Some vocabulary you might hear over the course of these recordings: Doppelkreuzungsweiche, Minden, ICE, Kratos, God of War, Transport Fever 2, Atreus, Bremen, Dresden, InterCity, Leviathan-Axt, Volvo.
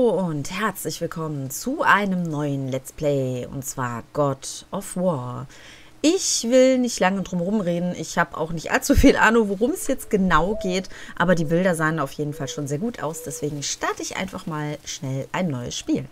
Hallo und herzlich willkommen zu einem neuen Let's Play, und zwar God of War. Ich will nicht lange drum rumreden, ich habe auch nicht allzu viel Ahnung, worum es jetzt genau geht, aber die Bilder sahen auf jeden Fall schon sehr gut aus, deswegen starte ich einfach mal schnell ein neues Spiel.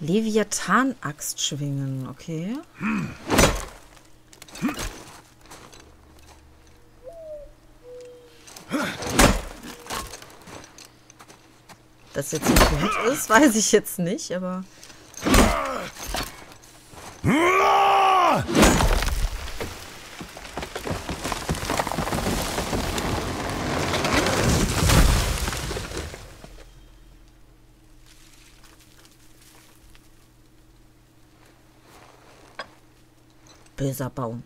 Leviathan-Axt schwingen, okay. Dass jetzt nicht gut ist, weiß ich jetzt nicht, aber... Böser Baum.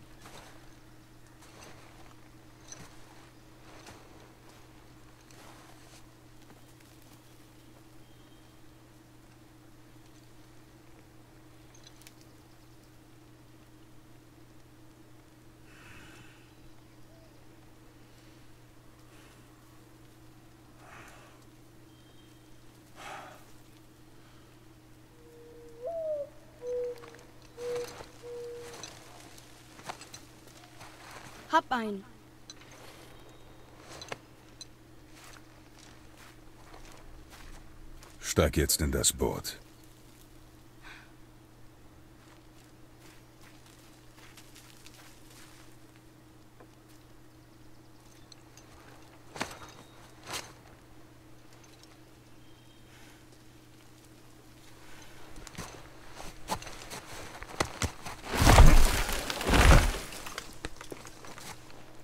Hab ein. Steig jetzt in das Boot.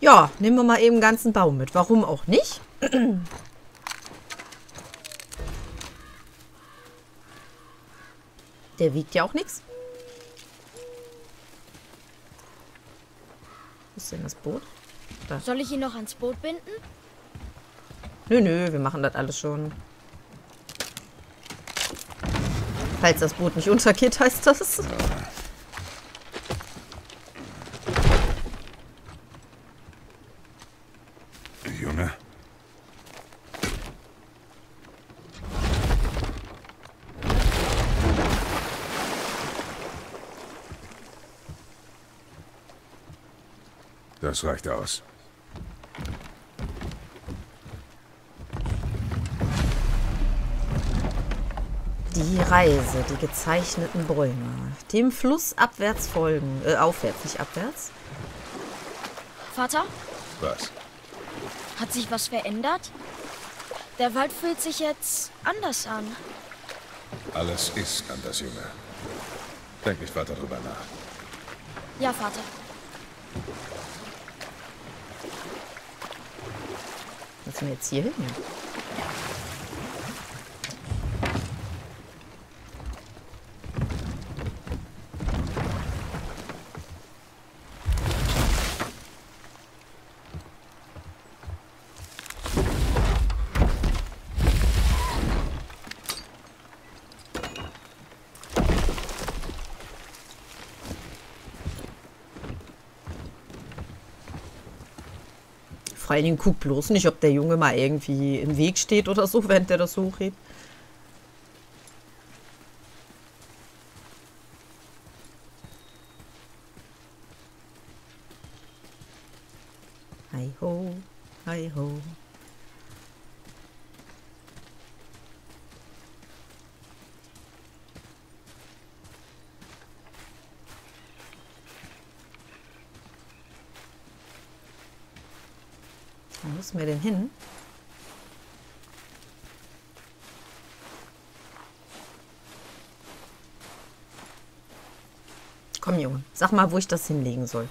Ja, nehmen wir mal eben den ganzen Baum mit. Warum auch nicht? Der wiegt ja auch nichts. Wo ist denn das Boot? Da. Soll ich ihn noch ans Boot binden? Nö, wir machen das alles schon. Falls das Boot nicht untergeht, heißt das... Das reicht aus. Die Reise, die gezeichneten Bäume. Dem Fluss abwärts folgen. Aufwärts, nicht abwärts. Vater? Was? Hat sich was verändert? Der Wald fühlt sich jetzt anders an. Alles ist anders, Junge. Denk nicht weiter drüber nach. Ja, Vater. Was sind wir jetzt hier hin? Vor allen Dingen guckt bloß nicht, ob der Junge mal irgendwie im Weg steht oder so, während der das hochhebt. Hi ho, hi ho. Wo müssen wir denn hin? Komm, Junge, sag mal, wo ich das hinlegen soll.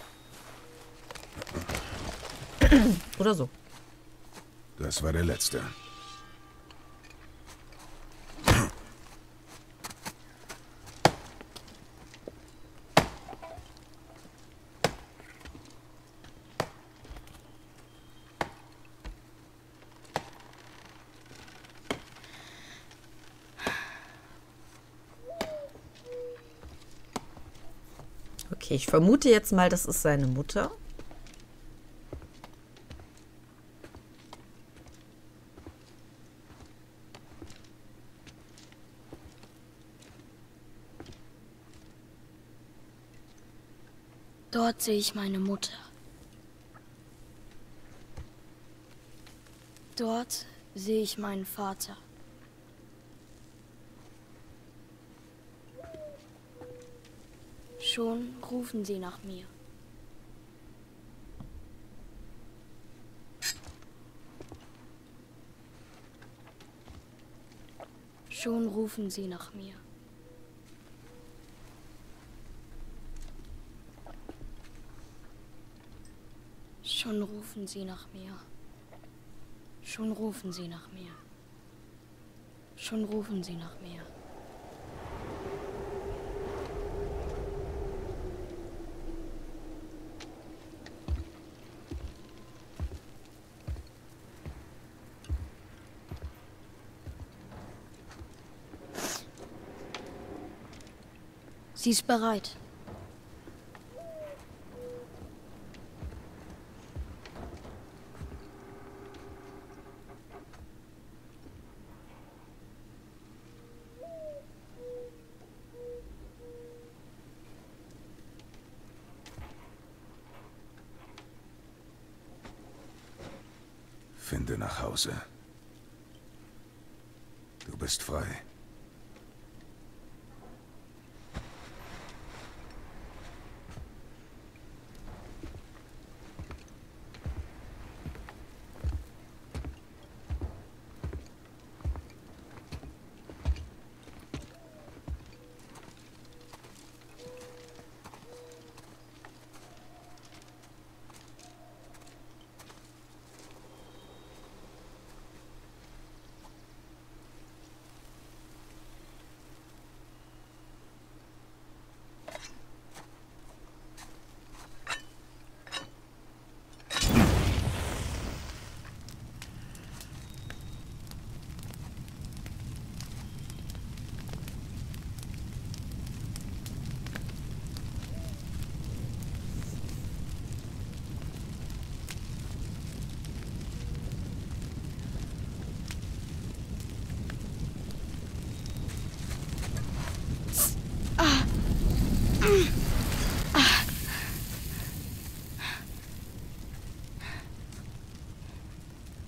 Oder so. Das war der letzte. Okay, ich vermute jetzt mal, das ist seine Mutter. Dort sehe ich meine Mutter. Dort sehe ich meinen Vater. Schon rufen sie nach mir. Schon rufen sie nach mir. Schon rufen sie nach mir. Schon rufen sie nach mir. Schon rufen sie nach mir. Sie ist bereit. Finde nach Hause. Du bist frei.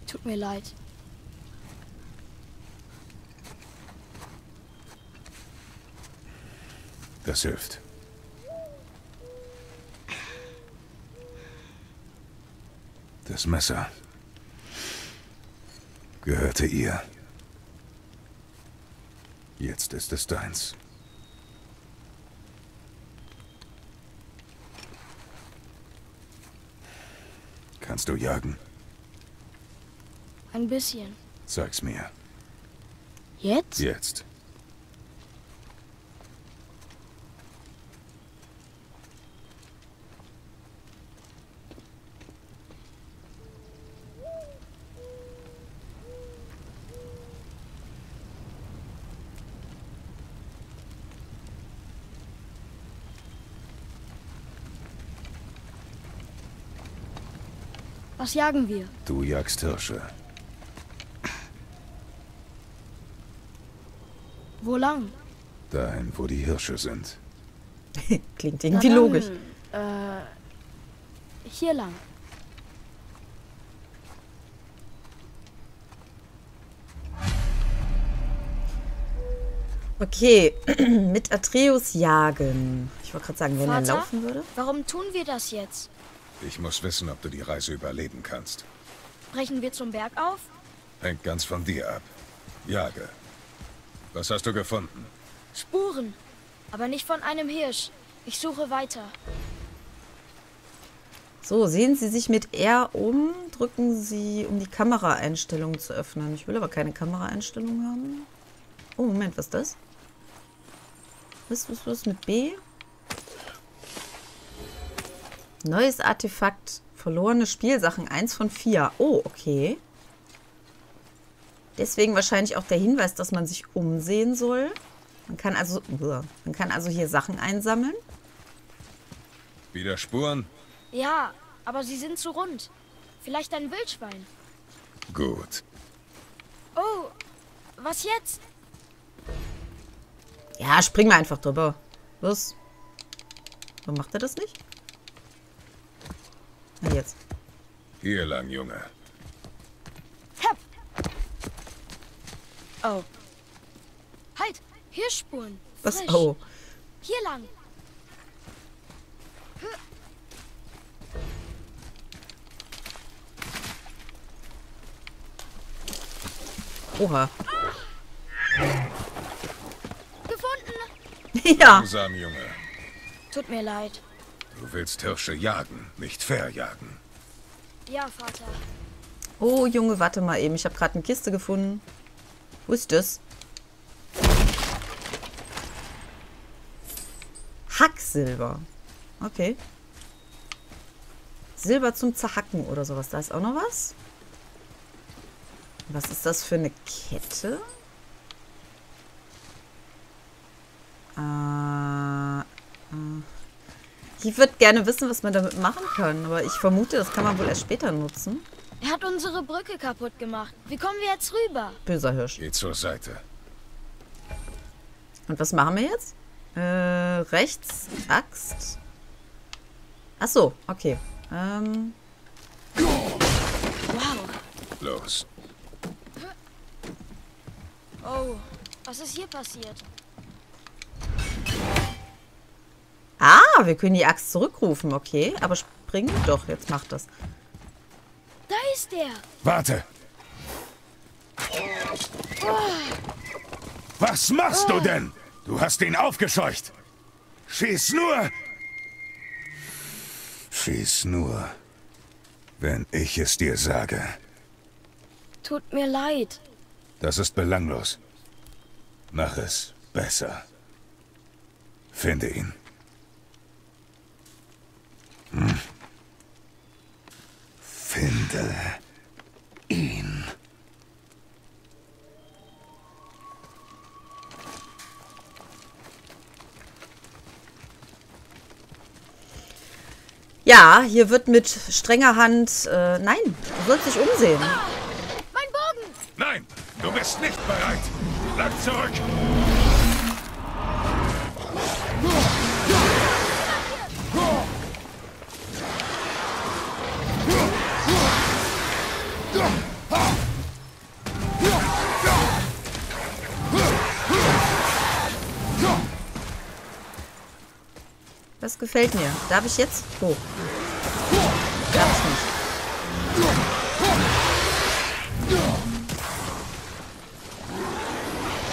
Tut mir leid. Das hilft. Das Messer gehörte ihr. Jetzt ist es deins. Kannst du jagen? Ein bisschen. Sag's mir. Jetzt? Jetzt. Was jagen wir? Du jagst Hirsche. Wo lang? Dahin, wo die Hirsche sind. Klingt irgendwie dann, logisch. Hier lang. Okay, mit Atreus jagen. Ich wollte gerade sagen, wenn Vater, er laufen würde. Warum tun wir das jetzt? Ich muss wissen, ob du die Reise überleben kannst. Brechen wir zum Berg auf? Hängt ganz von dir ab. Jage. Was hast du gefunden? Spuren, aber nicht von einem Hirsch. Ich suche weiter. So, sehen Sie sich mit R um, drücken Sie, um die Kameraeinstellung zu öffnen. Ich will aber keine Kameraeinstellung haben. Oh, Moment, was ist das? Was mit B? Neues Artefakt. Verlorene Spielsachen. 1 von 4. Oh, okay. Deswegen wahrscheinlich auch der Hinweis, dass man sich umsehen soll. Man kann also hier Sachen einsammeln. Wieder Spuren? Ja, aber sie sind zu rund. Vielleicht ein Wildschwein. Gut. Oh, was jetzt? Ja, spring mal einfach drüber. Los. Warum macht er das nicht? Na jetzt. Hier lang, Junge. Hep. Oh. Halt, Hirschspuren. Was? Oh. Hier lang. Oha. Gefunden. Ja. Langsam, Junge. Tut mir leid. Du willst Hirsche jagen, nicht verjagen. Ja, Vater. Oh, Junge, warte mal eben. Ich habe gerade eine Kiste gefunden. Wo ist das? Hacksilber. Okay. Silber zum Zerhacken oder sowas. Da ist auch noch was. Was ist das für eine Kette? Ich würde gerne wissen, was man damit machen kann, aber ich vermute, das kann man wohl erst später nutzen. Er hat unsere Brücke kaputt gemacht. Wie kommen wir jetzt rüber? Böser Hirsch. Geh zur Seite. Und was machen wir jetzt? Rechts, Axt. Ach so, okay. Wow. Los. Oh, was ist hier passiert? Ah, wir können die Axt zurückrufen, okay. Aber springen? Doch, jetzt macht das. Da ist der. Warte. Oh. Was machst du denn? Du hast ihn aufgescheucht. Schieß nur. Schieß nur, wenn ich es dir sage. Tut mir leid. Das ist belanglos. Mach es besser. Finde ihn. Hm. Finde ihn. Ja, hier wird mit strenger Hand... nein, du sollst dich umsehen. Ah, mein Bogen! Nein! Du bist nicht bereit! Bleib zurück! Das gefällt mir. Darf ich jetzt hoch? Darf ich nicht.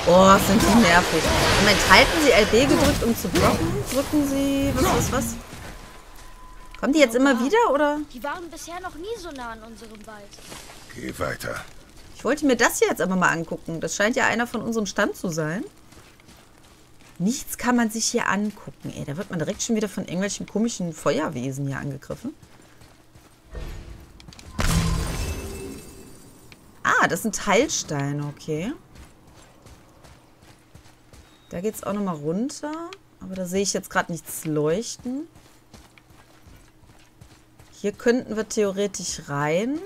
Oh, sind die nervig. Moment, halten Sie LB gedrückt, um zu blocken? Drücken Sie... Was? Kommen die jetzt immer wieder, oder? Die waren bisher noch nie so nah an unserem Wald. Geh weiter. Ich wollte mir das hier jetzt aber mal angucken. Das scheint ja einer von unserem Stand zu sein. Nichts kann man sich hier angucken, ey. Da wird man direkt schon wieder von irgendwelchen komischen Feuerwesen hier angegriffen. Ah, das sind Heilsteine, okay. Da geht es auch nochmal runter. Aber da sehe ich jetzt gerade nichts leuchten. Hier könnten wir theoretisch rein.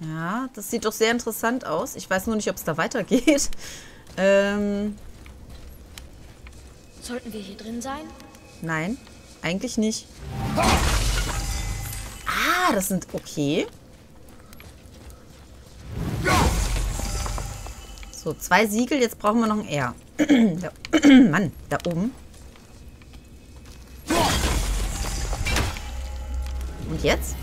Ja, das sieht doch sehr interessant aus. Ich weiß nur nicht, ob es da weitergeht. Sollten wir hier drin sein? Nein, eigentlich nicht. Ah, das sind... Okay. So, 2 Siegel. Jetzt brauchen wir noch ein R. Mann, da oben. Und jetzt?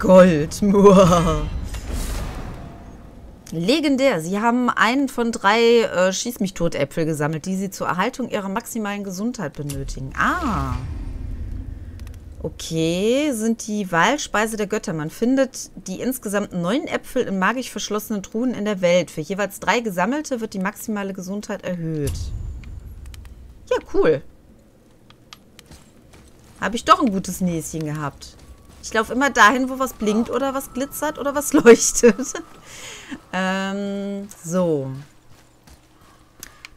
Gold. Legendär. Sie haben einen von 3 Schieß-mich-tot-Äpfel gesammelt, die sie zur Erhaltung ihrer maximalen Gesundheit benötigen. Ah. Okay, sind die Wahlspeise der Götter. Man findet die insgesamt 9 Äpfel in magisch verschlossenen Truhen in der Welt. Für jeweils 3 gesammelte wird die maximale Gesundheit erhöht. Ja, cool. Habe ich doch ein gutes Näschen gehabt. Ich laufe immer dahin, wo was blinkt oder was glitzert oder was leuchtet. So.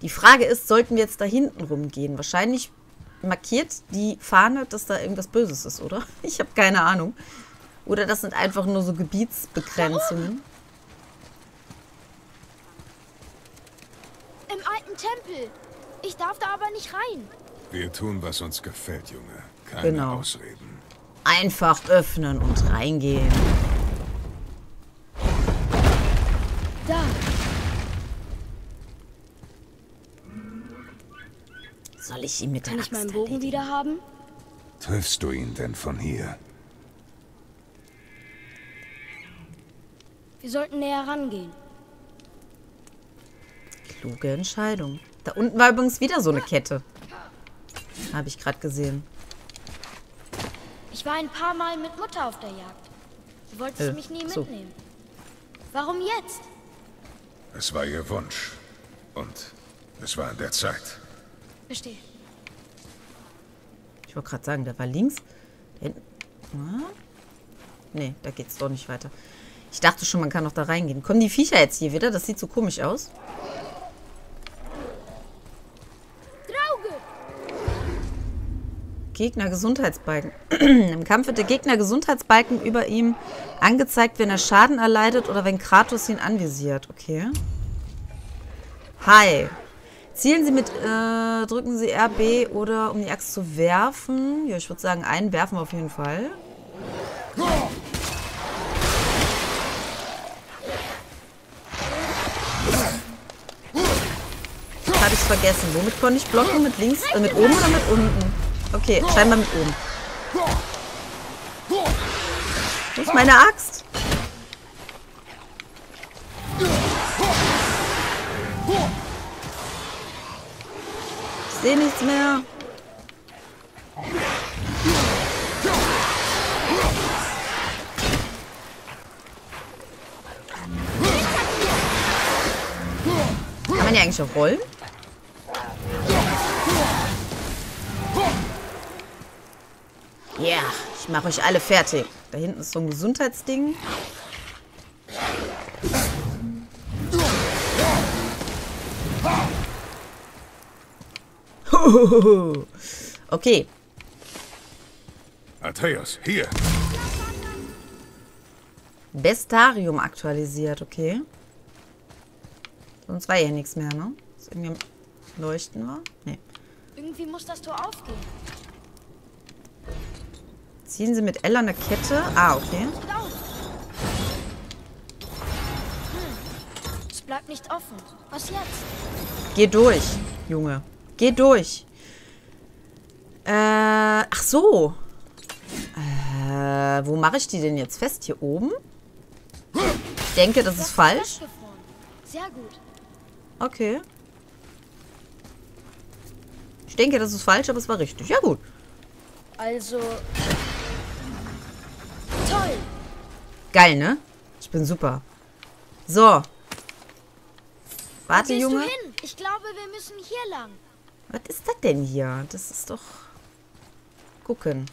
Die Frage ist, sollten wir jetzt da hinten rumgehen? Wahrscheinlich markiert die Fahne, dass da irgendwas Böses ist, oder? Ich habe keine Ahnung. Oder das sind einfach nur so Gebietsbegrenzungen. Im alten Tempel. Ich darf da aber nicht rein. Wir tun, was uns gefällt, Junge. Keine Ausreden. Einfach öffnen und reingehen. Da. Soll ich ihn mit der Axt erledigen? Kann ich meinen Bogen wieder haben? Triffst du ihn denn von hier? Wir sollten näher rangehen. Kluge Entscheidung. Da unten war übrigens wieder so eine Kette. Habe ich gerade gesehen. Ich war ein paar Mal mit Mutter auf der Jagd. Du wolltest mich nie mitnehmen. Warum jetzt? Es war ihr Wunsch. Und es war an der Zeit. Verstehe. Ich wollte gerade sagen, da war links. Da hinten. Nee, da geht's doch nicht weiter. Ich dachte schon, man kann noch da reingehen. Kommen die Viecher jetzt hier wieder? Das sieht so komisch aus. Gegner-Gesundheitsbalken. Im Kampf wird der Gegner-Gesundheitsbalken über ihm angezeigt, wenn er Schaden erleidet oder wenn Kratos ihn anvisiert. Okay. Hi. Zielen Sie mit, drücken Sie RB oder um die Axt zu werfen. Ja, ich würde sagen, einen werfen wir auf jeden Fall. Habe ich vergessen. Womit konnte ich blocken? Mit links, mit oben oder mit unten? Okay, scheinbar mit oben. Wo ist meine Axt? Ich sehe nichts mehr. Kann man ja eigentlich auch rollen? Ja, ich mache euch alle fertig. Da hinten ist so ein Gesundheitsding. Hohoho. Okay. Atreus, hier. Bestarium aktualisiert, okay. Sonst war ja nichts mehr, ne? Ist irgendwie am Leuchten war? Nee. Irgendwie muss das Tor aufgehen. Ziehen Sie mit L an der Kette. Ah, okay. Es bleibt nicht offen. Was jetzt? Geh durch, Junge. Geh durch. Ach so. Wo mache ich die denn jetzt fest? Hier oben? Ich denke, das ist falsch. Sehr gut. Okay. Ich denke, das ist falsch, aber es war richtig. Ja, gut. Also... Toll. Geil, ne? Ich bin super. So. Warte, Junge. Wo gehst du hin? Ich glaube, wir müssen hier lang. Was ist das denn hier? Das ist doch... Gucken.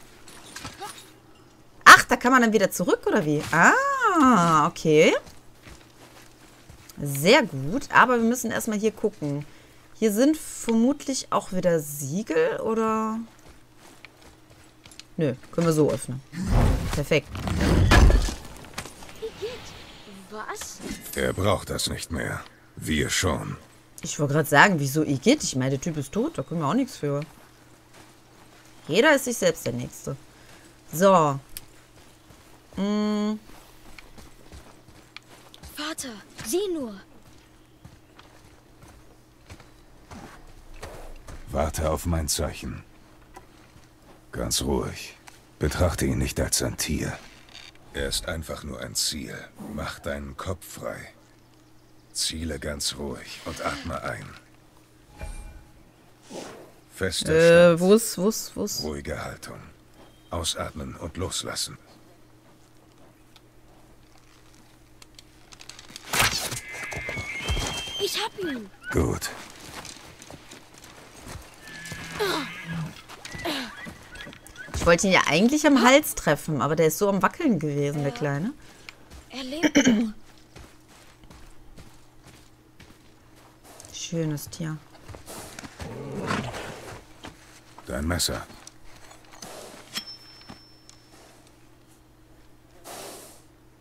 Ach, da kann man dann wieder zurück, oder wie? Ah, okay. Sehr gut. Aber wir müssen erstmal hier gucken. Hier sind vermutlich auch wieder Siegel, oder... Nö, können wir so öffnen. Perfekt. Was? Er braucht das nicht mehr. Wir schon. Ich wollte gerade sagen, wieso Igitt? Ich meine, der Typ ist tot. Da können wir auch nichts für. Jeder ist sich selbst der Nächste. So. Vater, sieh nur. Warte auf mein Zeichen. Ganz ruhig. Betrachte ihn nicht als ein Tier. Er ist einfach nur ein Ziel. Mach deinen Kopf frei. Ziele ganz ruhig und atme ein. Fester Stand. Wo's? Ruhige Haltung. Ausatmen und loslassen. Ich hab ihn. Gut. Ich wollte ihn ja eigentlich am Hals treffen, aber der ist so am Wackeln gewesen, der Kleine. Er lebt. Schönes Tier. Dein Messer.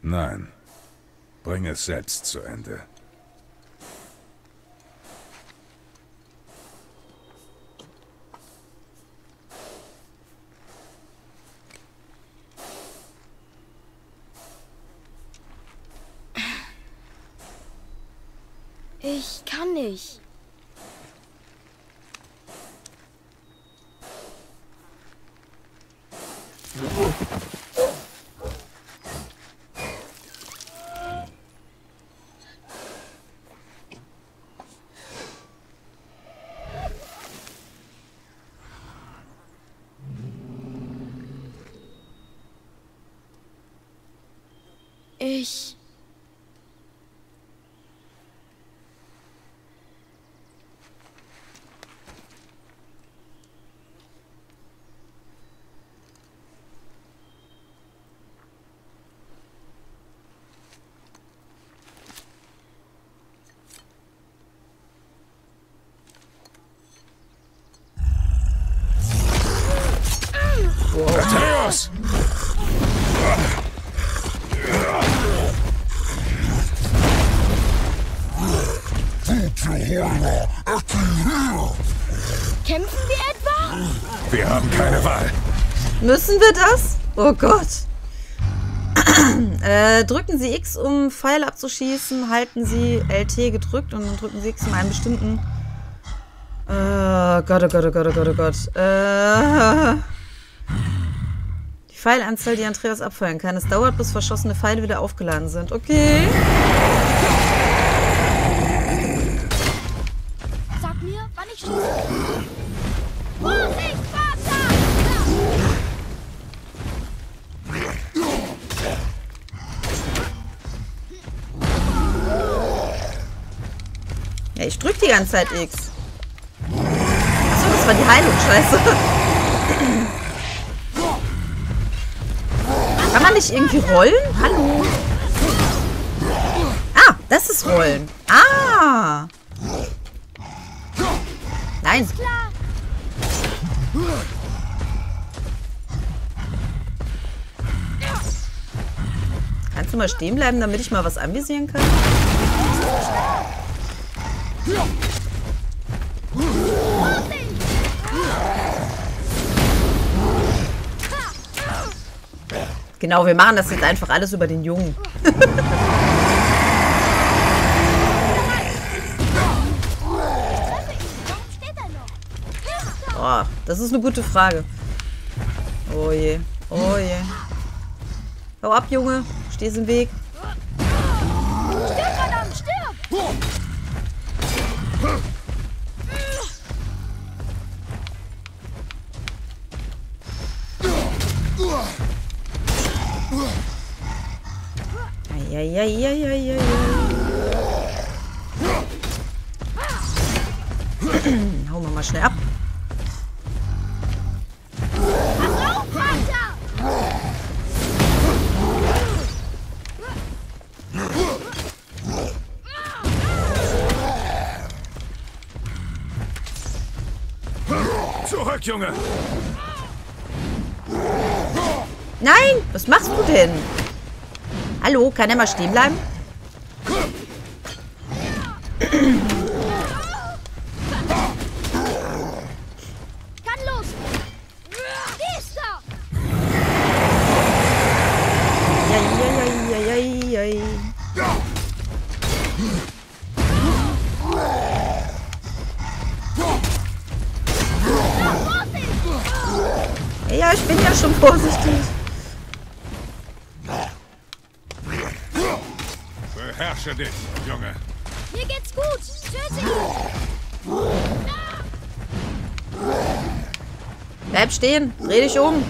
Nein. Bring es selbst zu Ende. Ich kann nicht. Atreus! Kämpfen wir etwa? Wir haben keine Wahl. Müssen wir das? Oh Gott. Drücken Sie X, um Pfeile abzuschießen. Halten Sie LT gedrückt und dann drücken Sie X, um einen bestimmten... Oh Gott. Die Pfeilanzahl, die Atreus abfeuern kann. Es dauert, bis verschossene Pfeile wieder aufgeladen sind. Okay. Sag mir, wann ich schieße. Vorsicht, Vater! Ja, ich drück die ganze Zeit X. Achso, das war die Heilung. Scheiße. Kann man nicht irgendwie rollen? Hallo? Ah, das ist Rollen. Ah! Nein. Kannst du mal stehen bleiben, damit ich mal was anvisieren kann? Genau, wir machen das jetzt einfach alles über den Jungen. Oh, das ist eine gute Frage. Oh je, oh je. Hau ab, Junge. Stehst im Weg. Stirb, verdammt, stirb! Eieieiei. Hauen wir mal schnell ab. Zurück, Junge! Nein! Was machst du denn? Hallo, kann er mal stehen bleiben? Kann los! Jai. Ja, ich bin ja schon vorsichtig. Beherrsche dich, Junge. Mir geht's gut. Tschüssi. Bleib stehen. Dreh dich um.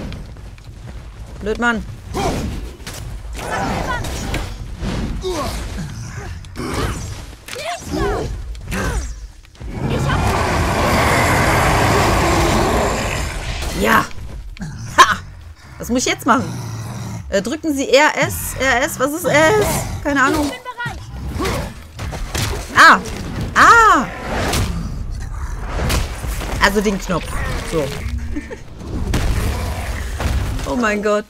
Blöd, Mann. Ja. Ha. Was muss ich jetzt machen? Drücken Sie RS? RS? Was ist RS? Keine Ahnung. Ah. Ah. Also den Knopf. So. Oh mein Gott.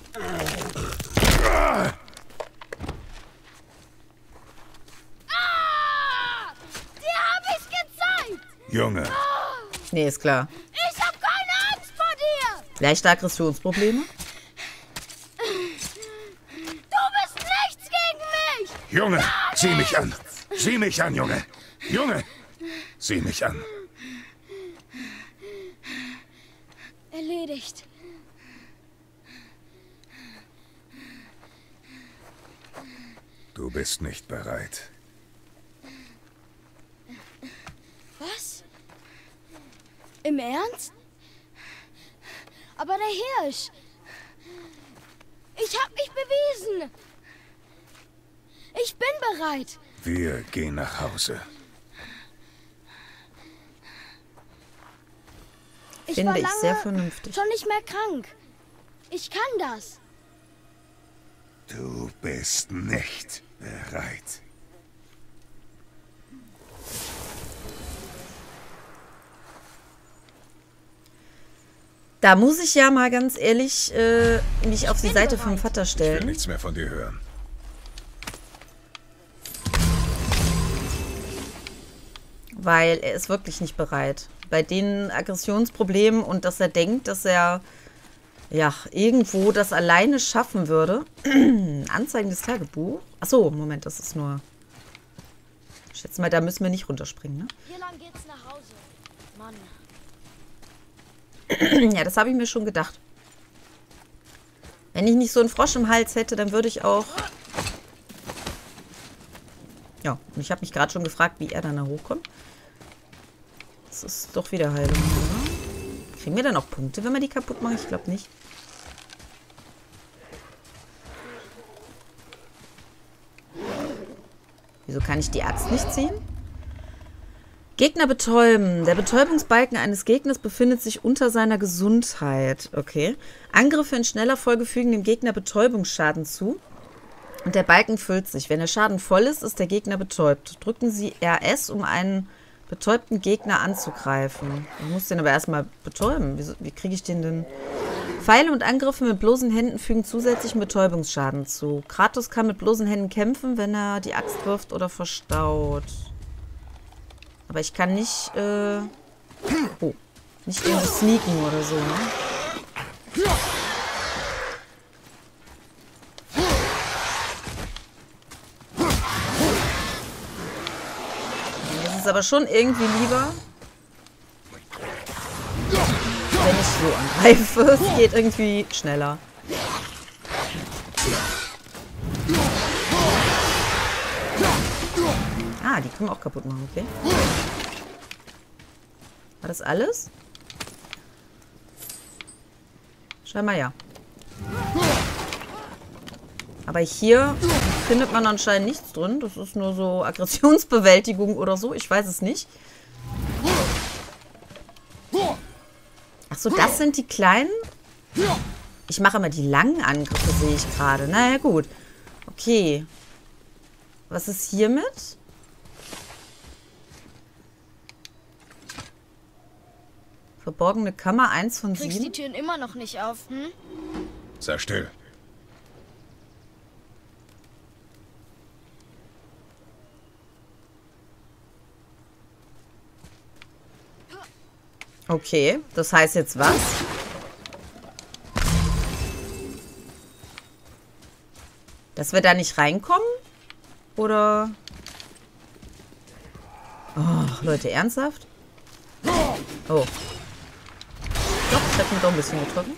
Junge. Nee, ist klar. Ich hab keine Angst vor dir. Leichte Aggressionsprobleme? Du bist nichts gegen mich. Junge, gar zieh nichts. Mich an. Sieh mich an, Junge. Junge, sieh mich an. Erledigt. Du bist nicht bereit. Im Ernst? Aber der Hirsch. Ich hab mich bewiesen. Ich bin bereit. Wir gehen nach Hause. Ich war lange sehr vernünftig. Schon nicht mehr krank. Ich kann das. Du bist nicht bereit. Da muss ich ja mal ganz ehrlich mich auf die Seite vom Vater stellen. Ich will nichts mehr von dir hören. Weil er ist wirklich nicht bereit. Bei den Aggressionsproblemen und dass er denkt, dass er ja irgendwo das alleine schaffen würde. Anzeigen des Tagebuchs. Achso, Moment, das ist nur... Ich schätze mal, da müssen wir nicht runterspringen, ne? Hier lang geht's nach Hause. Mann. Ja, das habe ich mir schon gedacht. Wenn ich nicht so einen Frosch im Hals hätte, dann würde ich auch... Ja, und ich habe mich gerade schon gefragt, wie er dann da hochkommt. Das ist doch wieder Heilung, oder? Kriegen wir dann auch Punkte, wenn wir die kaputt machen? Ich glaube nicht. Wieso kann ich die Axt nicht ziehen? Gegner betäuben. Der Betäubungsbalken eines Gegners befindet sich unter seiner Gesundheit. Okay. Angriffe in schneller Folge fügen dem Gegner Betäubungsschaden zu. Und der Balken füllt sich. Wenn der Schaden voll ist, ist der Gegner betäubt. Drücken Sie RS, um einen betäubten Gegner anzugreifen. Ich muss den aber erstmal betäuben. Wie kriege ich den denn? Pfeile und Angriffe mit bloßen Händen fügen zusätzlichen Betäubungsschaden zu. Kratos kann mit bloßen Händen kämpfen, wenn er die Axt wirft oder verstaut. Aber ich kann nicht, oh, nicht irgendwie sneaken oder so, ne? Das ist aber schon irgendwie lieber, wenn ich so angreife. Es geht irgendwie schneller. Ah, die können wir auch kaputt machen, okay. War das alles? Scheinbar ja. Aber hier findet man anscheinend nichts drin. Das ist nur so Aggressionsbewältigung oder so. Ich weiß es nicht. Achso, das sind die kleinen? Ich mache immer die langen Angriffe, sehe ich gerade. Naja, gut. Okay. Was ist hiermit? Verborgene Kammer 1 von 7. Kriegst die Türen immer noch nicht auf, hm? Sei still. Okay, das heißt jetzt was? Dass wir da nicht reinkommen? Oder? Oh, Leute, ernsthaft? Oh. Doch, ich hab ihn doch ein bisschen getroffen.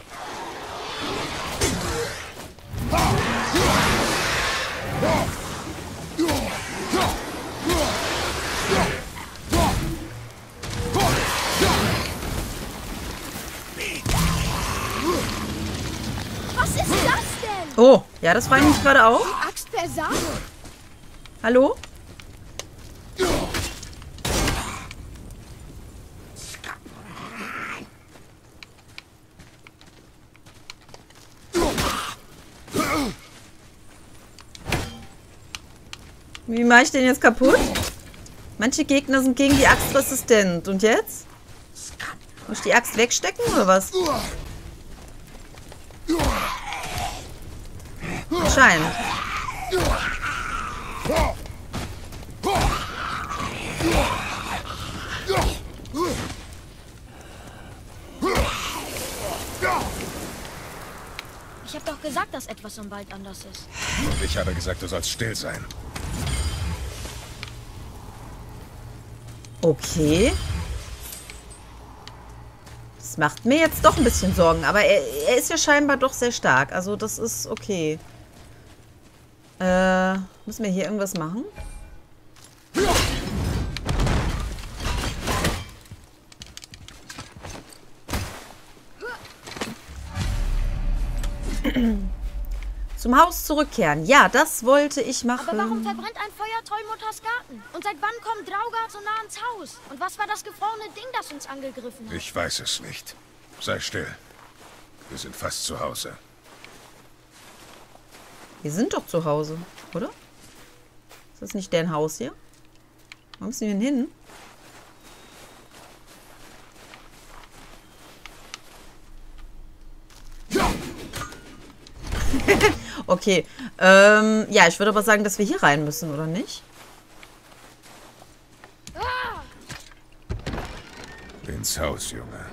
Ja, das war ich nicht gerade auch. Hallo? Wie mache ich den jetzt kaputt? Manche Gegner sind gegen die Axt resistent. Und jetzt? Muss ich die Axt wegstecken oder was? Anscheinend. Ich habe doch gesagt, dass etwas im Wald anders ist. Und ich habe gesagt, du sollst still sein. Okay. Das macht mir jetzt doch ein bisschen Sorgen. Aber er ist ja scheinbar doch sehr stark. Also das ist okay. Müssen wir hier irgendwas machen? Zum Haus zurückkehren. Ja, das wollte ich machen. Aber warum verbrennt ein Feuer Tollmutters Garten? Und seit wann kommt Draugard so nah ans Haus? Und was war das gefrorene Ding, das uns angegriffen hat? Ich weiß es nicht. Sei still. Wir sind fast zu Hause. Wir sind doch zu Hause, oder? Ist das nicht deren Haus hier? Wo müssen wir denn hin? Okay. Ja, ich würde aber sagen, dass wir hier rein müssen, oder nicht? Ins Haus, Junge.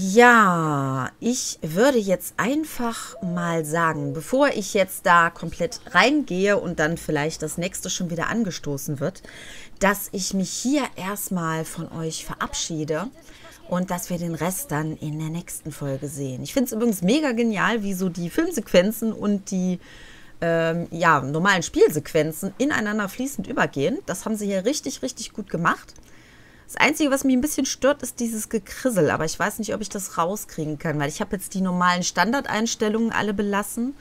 Ja, ich würde jetzt einfach mal sagen, bevor ich jetzt da komplett reingehe und dann vielleicht das nächste schon wieder angestoßen wird, dass ich mich hier erstmal von euch verabschiede und dass wir den Rest dann in der nächsten Folge sehen. Ich finde es übrigens mega genial, wie so die Filmsequenzen und die ja, normalen Spielsequenzen ineinander fließend übergehen. Das haben sie hier richtig, richtig gut gemacht. Das Einzige, was mich ein bisschen stört, ist dieses Gekrissel. Aber ich weiß nicht, ob ich das rauskriegen kann, weil ich habe jetzt die normalen Standardeinstellungen alle belassen.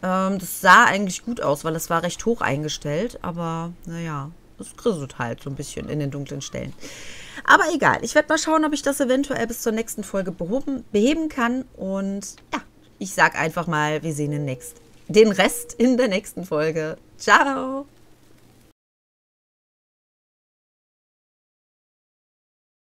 Das sah eigentlich gut aus, weil es war recht hoch eingestellt. Aber naja, es krisselt halt so ein bisschen in den dunklen Stellen. Aber egal, ich werde mal schauen, ob ich das eventuell bis zur nächsten Folge beheben kann. Und ja, ich sage einfach mal, wir sehen den Rest in der nächsten Folge. Ciao!